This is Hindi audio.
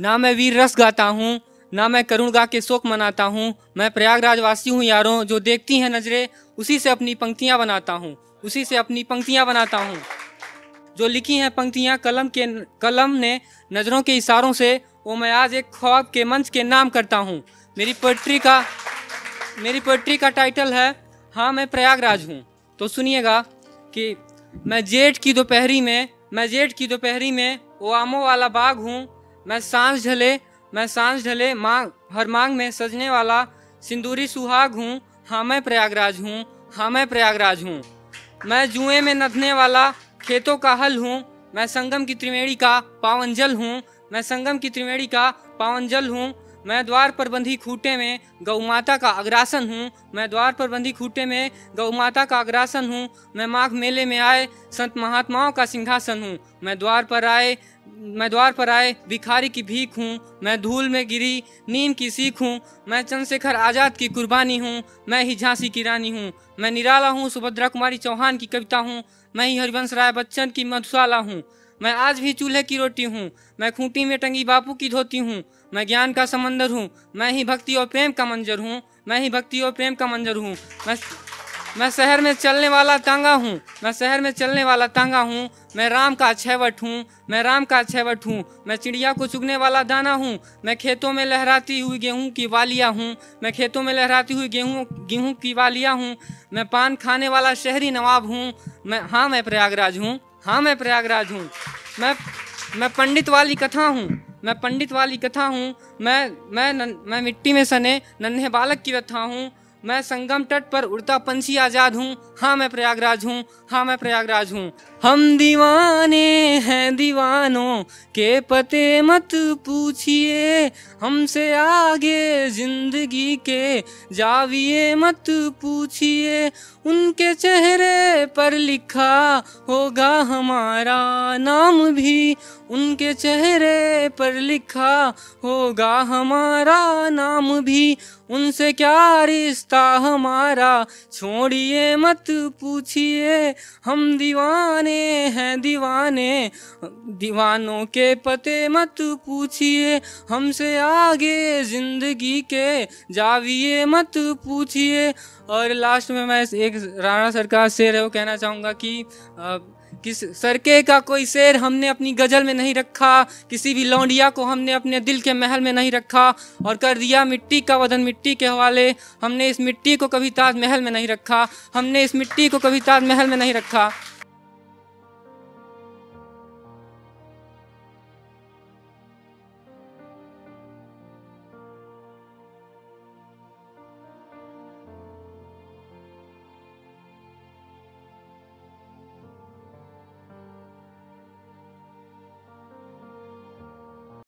ना मैं वीर रस गाता हूँ, ना मैं करुण गा के शोक मनाता हूँ। मैं प्रयागराज वासी हूँ यारों, जो देखती हैं नजरें उसी से अपनी पंक्तियाँ बनाता हूँ, उसी से अपनी पंक्तियाँ बनाता हूँ। जो लिखी हैं पंक्तियाँ कलम ने नज़रों के इशारों से, वो मैं आज एक ख्वाब के मंच के नाम करता हूँ। मेरी पोइट्री का टाइटल है हाँ मैं प्रयागराज हूँ। तो सुनिएगा कि मैं जेठ की दोपहरी में वो आमों वाला बाग हूँ। मैं सांस ढले मांग हर मांग में सजने वाला सिंदूरी सुहाग हूँ। हाँ मैं प्रयागराज हूँ। मैं जुएं में नदने वाला खेतों का हल हूँ। मैं संगम की त्रिवेणी का पावन जल हूँ। मैं द्वार पर बंधी खूटे में गौ माता का अग्रासन हूँ। मैं माघ मेले में आए संत महात्माओं का सिंहासन हूँ। मैं द्वार पर आए भिखारी की भीख हूँ। मैं धूल में गिरी नीम की सीख हूँ। मैं चंद्रशेखर आजाद की कुर्बानी हूँ। मैं ही झांसी की रानी हूँ। मैं निराला हूँ, सुभद्रा कुमारी चौहान की कविता हूँ। मैं ही हरिवंश राय बच्चन की मधुशाला हूँ। मैं आज भी चूल्हे की रोटी हूँ। मैं खूंटी में टंगी बापू की धोती हूँ। मैं ज्ञान का समंदर हूँ। मैं ही भक्ति और प्रेम का मंजर हूँ। मैं शहर में चलने वाला तांगा हूँ। मैं राम का छेवट हूँ। मैं चिड़िया को चुगने वाला दाना हूँ। मैं खेतों में लहराती हुई गेहूँ की वालिया हूँ। मैं पान खाने वाला शहरी नवाब हूँ। हाँ मैं प्रयागराज हूँ। मैं पंडित वाली कथा हूँ। मैं मिट्टी में सने नन्हे बालक की व्यथा हूँ। मैं संगम तट पर उड़ता पंछी आजाद हूँ। हाँ मैं प्रयागराज हूँ। हम दीवाने हैं दीवानों के पते मत पूछिए, हमसे आगे जिंदगी के जाविए मत पूछिए। उनके चेहरे पर लिखा होगा हमारा नाम भी, उनके चेहरे पर लिखा होगा हमारा नाम भी। उनसे क्या रिश्ता हमारा छोड़िए मत पूछिए, हम दीवाने हैं दीवाने, दीवानों के पते मत पूछिए। हमसे आगे जिंदगी के जाविए मत पूछिए। और लास्ट में मैं एक राणा सर का शेर है वो कहना चाहूँगा कि सरके का कोई शेर हमने अपनी गज़ल में नहीं रखा, किसी भी लौंडिया को हमने अपने दिल के महल में नहीं रखा, और कर दिया मिट्टी का वदन मिट्टी के हवाले। हमने इस मिट्टी को कभी ताजमहल में नहीं रखा।